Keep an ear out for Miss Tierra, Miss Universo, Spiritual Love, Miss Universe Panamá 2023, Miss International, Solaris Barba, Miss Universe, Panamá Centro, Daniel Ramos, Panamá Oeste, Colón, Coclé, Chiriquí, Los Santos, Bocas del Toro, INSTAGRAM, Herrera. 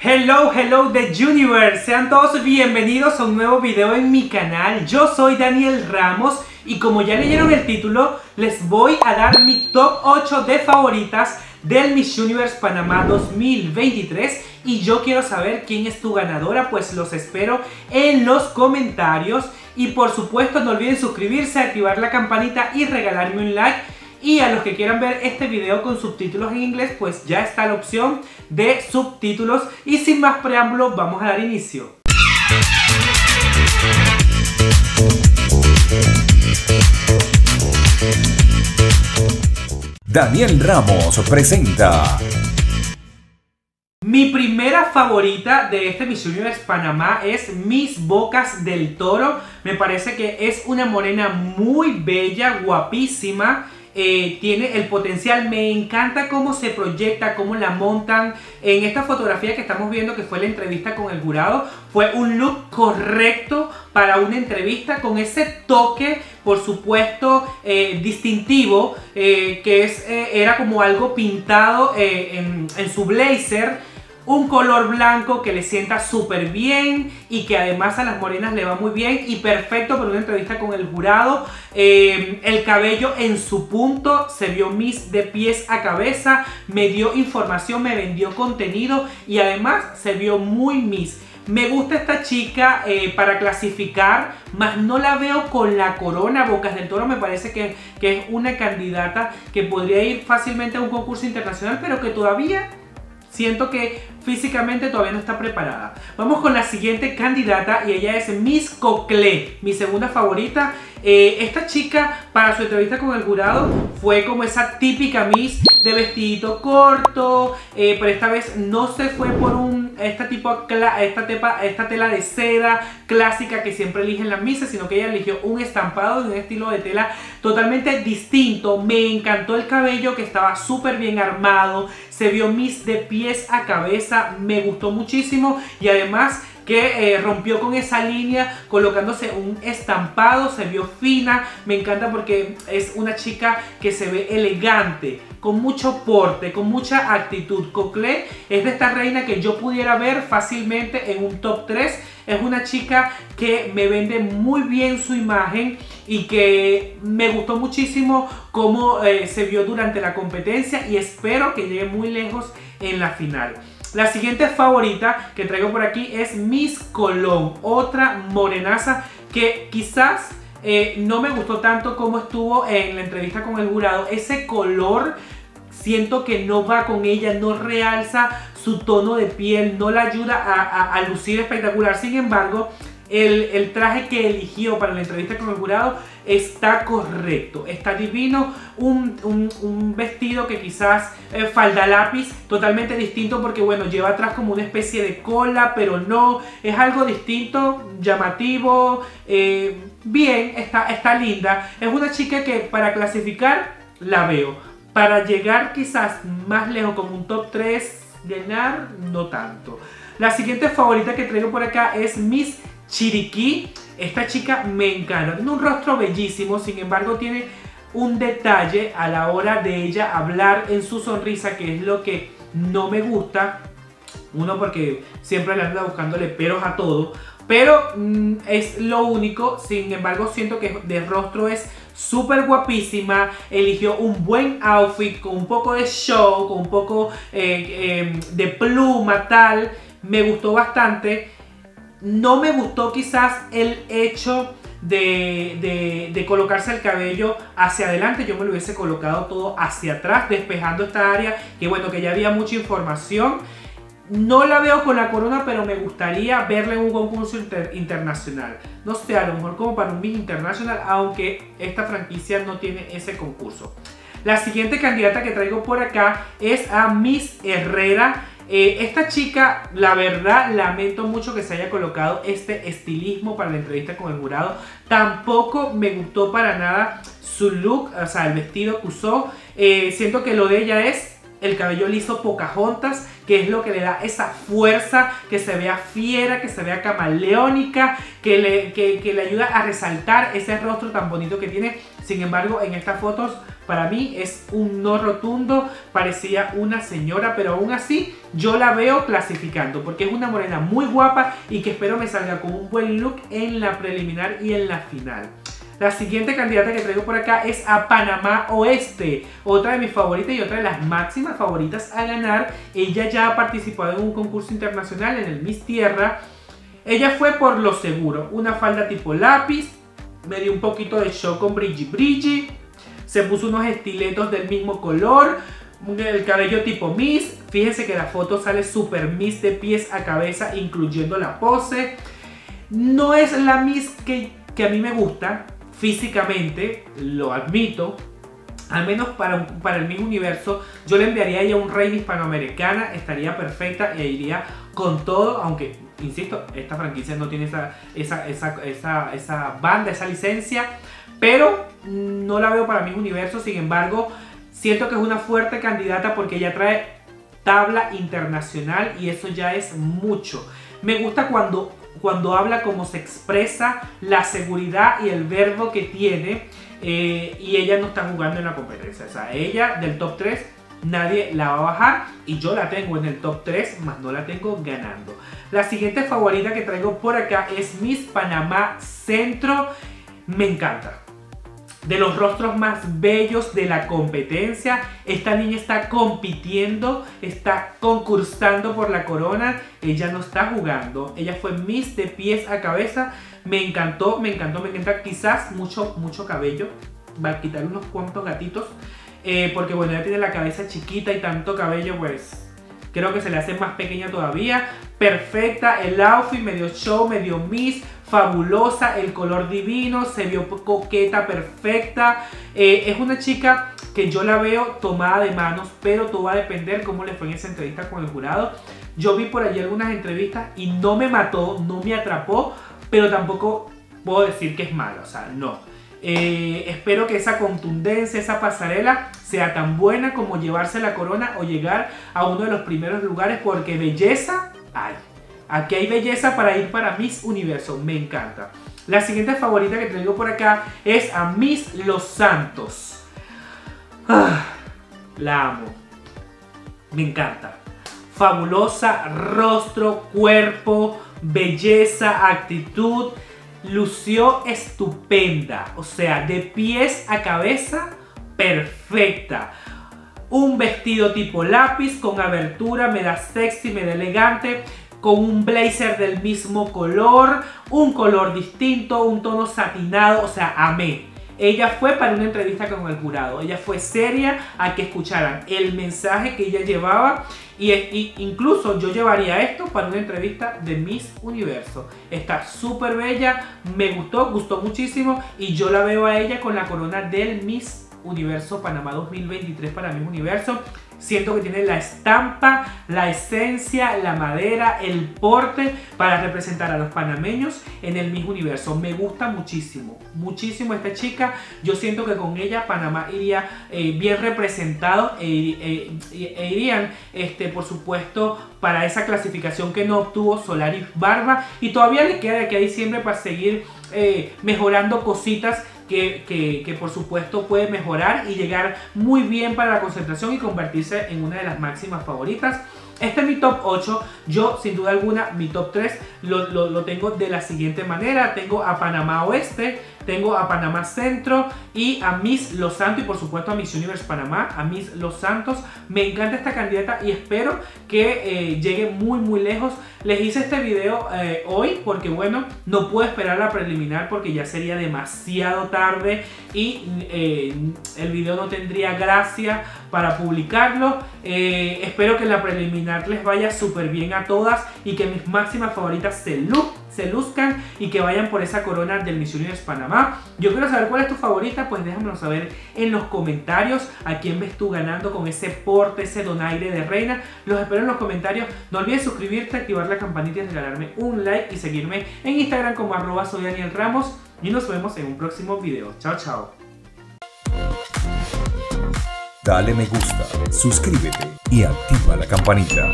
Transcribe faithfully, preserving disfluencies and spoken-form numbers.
Hello, hello The Universe, sean todos bienvenidos a un nuevo video en mi canal. Yo soy Daniel Ramos y como ya leyeron el título, les voy a dar mi top ocho de favoritas del Miss Universe Panamá dos mil veintitrés. Y yo quiero saber quién es tu ganadora, pues los espero en los comentarios. Y por supuesto no olviden suscribirse, activar la campanita y regalarme un like. Y a los que quieran ver este video con subtítulos en inglés, pues ya está la opción de subtítulos. Y sin más preámbulos, vamos a dar inicio. Daniel Ramos presenta mi primera favorita de este Miss Universe Panamá, es Miss Bocas del Toro. Me parece que es una morena muy bella, guapísima. Eh, tiene el potencial, me encanta cómo se proyecta, cómo la montan. En esta fotografía que estamos viendo, que fue la entrevista con el jurado, fue un look correcto para una entrevista, con ese toque, por supuesto, eh, distintivo, eh, que es, eh, era como algo pintado eh, en, en su blazer. Un color blanco que le sienta súper bien y que además a las morenas le va muy bien y perfecto para una entrevista con el jurado. Eh, el cabello en su punto, se vio Miss de pies a cabeza, me dio información, me vendió contenido y además se vio muy Miss. Me gusta esta chica eh, para clasificar, mas no la veo con la corona. Bocas del Toro me parece que, que es una candidata que podría ir fácilmente a un concurso internacional, pero que todavía siento que físicamente todavía no está preparada. Vamos con la siguiente candidata y ella es Miss Coclé, mi segunda favorita. Eh, esta chica para su entrevista con el jurado fue como esa típica Miss de vestidito corto, eh, pero esta vez no se fue por un, esta, tipo, esta, tepa, esta tela de seda clásica que siempre eligen las misas, sino que ella eligió un estampado de un estilo de tela totalmente distinto. Me encantó el cabello, que estaba súper bien armado, se vio Miss de pies a cabeza, me gustó muchísimo y además que eh, rompió con esa línea colocándose un estampado, se vio fina. Me encanta porque es una chica que se ve elegante, con mucho porte, con mucha actitud. Coclé es de esta reina que yo pudiera ver fácilmente en un top tres. Es una chica que me vende muy bien su imagen y que me gustó muchísimo cómo eh, se vio durante la competencia y espero que llegue muy lejos en la final. La siguiente favorita que traigo por aquí es Miss Colón, otra morenaza que quizás eh, no me gustó tanto como estuvo en la entrevista con el jurado. Ese color siento que no va con ella, no realza su tono de piel, no la ayuda a, a, a lucir espectacular. Sin embargo, el, el traje que eligió para la entrevista con el jurado está correcto, está divino. Un, un, un vestido que quizás eh, falda lápiz, totalmente distinto porque bueno, lleva atrás como una especie de cola, pero no, es algo distinto, llamativo, eh, bien, está, está linda. Es una chica que para clasificar la veo, para llegar quizás más lejos como un top tres, llenar, no tanto. La siguiente favorita que traigo por acá es Miss Chiriquí. Esta chica me encanta, tiene un rostro bellísimo, sin embargo tiene un detalle a la hora de ella hablar en su sonrisa, que es lo que no me gusta. Uno, porque siempre le anda buscándole peros a todo, pero mmm, es lo único. Sin embargo, siento que de rostro es súper guapísima, eligió un buen outfit con un poco de show, con un poco eh, eh, de pluma, tal, me gustó bastante. No me gustó quizás el hecho de, de, de colocarse el cabello hacia adelante. Yo me lo hubiese colocado todo hacia atrás, despejando esta área, que bueno, que ya había mucha información. No la veo con la corona, pero me gustaría verla en un concurso inter internacional. No sé, a lo mejor como para un Miss International, aunque esta franquicia no tiene ese concurso. La siguiente candidata que traigo por acá es a Miss Herrera. Eh, esta chica, la verdad, lamento mucho que se haya colocado este estilismo para la entrevista con el jurado. Tampoco me gustó para nada su look, o sea, el vestido que usó. Eh, siento que lo de ella es el cabello liso Pocahontas, que es lo que le da esa fuerza, que se vea fiera, que se vea camaleónica, que le, que, que le ayuda a resaltar ese rostro tan bonito que tiene. Sin embargo, en estas fotos Para mí es un no rotundo, parecía una señora, pero aún así yo la veo clasificando, porque es una morena muy guapa y que espero me salga con un buen look en la preliminar y en la final. La siguiente candidata que traigo por acá es a Panamá Oeste, otra de mis favoritas y otra de las máximas favoritas a ganar. Ella ya ha participado en un concurso internacional, en el Miss Tierra. Ella fue por lo seguro, una falda tipo lápiz, me dio un poquito de show con brilli brilli, se puso unos estiletos del mismo color, el cabello tipo Miss. Fíjense que la foto sale super Miss de pies a cabeza, incluyendo la pose. No es la Miss que, que a mí me gusta físicamente, lo admito, al menos para, para el Miss Universo. Yo le enviaría a ella un rey Miss Panamericana, estaría perfecta e iría con todo, aunque, insisto, esta franquicia no tiene esa, esa, esa, esa, esa banda, esa licencia, pero no la veo para Miss Universo. Sin embargo, siento que es una fuerte candidata porque ella trae tabla internacional y eso ya es mucho. Me gusta cuando... Cuando habla, cómo se expresa, la seguridad y el verbo que tiene, eh, y ella no está jugando en la competencia. O sea, ella del top tres nadie la va a bajar y yo la tengo en el top tres, más no la tengo ganando. La siguiente favorita que traigo por acá es Miss Panamá Centro. Me encanta. De los rostros más bellos de la competencia. Esta niña está compitiendo, está concursando por la corona. Ella no está jugando. Ella fue Miss de pies a cabeza. Me encantó, me encantó, me encanta. Quizás mucho, mucho cabello. Va a quitar unos cuantos gatitos. Eh, porque bueno, ella tiene la cabeza chiquita y tanto cabello, pues... Creo que se le hace más pequeña todavía. Perfecta, el outfit medio show, medio Miss, fabulosa, el color divino, se vio coqueta, perfecta. Eh, es una chica que yo la veo tomada de manos, pero todo va a depender cómo le fue en esa entrevista con el jurado. Yo vi por allí algunas entrevistas y no me mató, no me atrapó, pero tampoco puedo decir que es mala, o sea, no. Eh, espero que esa contundencia, esa pasarela sea tan buena como llevarse la corona o llegar a uno de los primeros lugares, porque belleza hay. Aquí hay belleza para ir para Miss Universo, me encanta. La siguiente favorita que traigo por acá es a Miss Los Santos. Ah, la amo, me encanta. Fabulosa, rostro, cuerpo, belleza, actitud. Lució estupenda, o sea, de pies a cabeza, perfecta. Un vestido tipo lápiz con abertura, me da sexy, me da elegante. Con un blazer del mismo color, un color distinto, un tono satinado, o sea, amé. Ella fue para una entrevista con el jurado, ella fue seria a que escucharan el mensaje que ella llevaba. Y, y incluso yo llevaría esto para una entrevista de Miss Universo. Está súper bella, me gustó, gustó muchísimo y yo la veo a ella con la corona del Miss Universo Panamá dos mil veintitrés para Miss Universo. Siento que tiene la estampa, la esencia, la madera, el porte para representar a los panameños en el Miss Universo. Me gusta muchísimo, muchísimo esta chica. Yo siento que con ella Panamá iría eh, bien representado e, e, e, e irían, este, por supuesto, para esa clasificación que no obtuvo Solaris Barba. Y todavía le queda de aquí a diciembre para seguir eh, mejorando cositas. Que, que, que por supuesto puede mejorar y llegar muy bien para la concentración y convertirse en una de las máximas favoritas. Este es mi top ocho. Yo sin duda alguna mi top tres lo, lo, lo tengo de la siguiente manera. Tengo a Panamá Oeste, tengo a Panamá Centro y a Miss Los Santos, y por supuesto a Miss Universe Panamá, a Miss Los Santos. Me encanta esta candidata y espero que eh, llegue muy muy lejos. Les hice este video eh, hoy porque bueno, no puedo esperar la preliminar porque ya sería demasiado tarde y eh, el video no tendría gracia para publicarlo. Eh, espero que la preliminar les vaya súper bien a todas y que mis máximas favoritas se, lu se luzcan y que vayan por esa corona del Miss Universe Panamá. Yo quiero saber cuál es tu favorita, pues déjamelo saber en los comentarios. A quién ves tú ganando con ese porte, ese donaire de reina. Los espero en los comentarios. No olvides suscribirte, activar la campanita y regalarme un like y seguirme en Instagram como arroba soy Daniel Ramos y nos vemos en un próximo video. Chao, chao. Dale me gusta, suscríbete y activa la campanita.